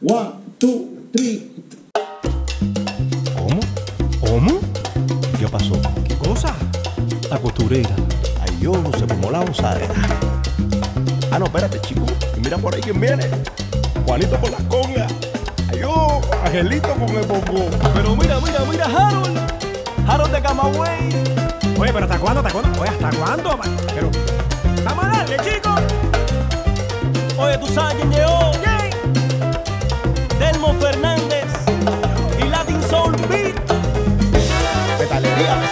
1, 2, 3. ¿Cómo? ¿Cómo? ¿Qué pasó? ¿Qué cosa? La costurera. Ay, yo se formó la osadera. Ah, no, espérate, chico. Mira por ahí quién viene. Juanito con las congas. Ay, yo, Angelito con el bongo. Pero mira, mira, mira, Harold de Camagüey. Oye, pero ¿hasta cuándo? Oye, ¿hasta cuándo? Pero... ¡vamos a darle, chicos! Oye, ¿tú sabes quién llegó? Yeah. Telmo Fernández y Latin Soul Beat. Metalería.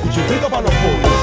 Cuchifrito para los pobres.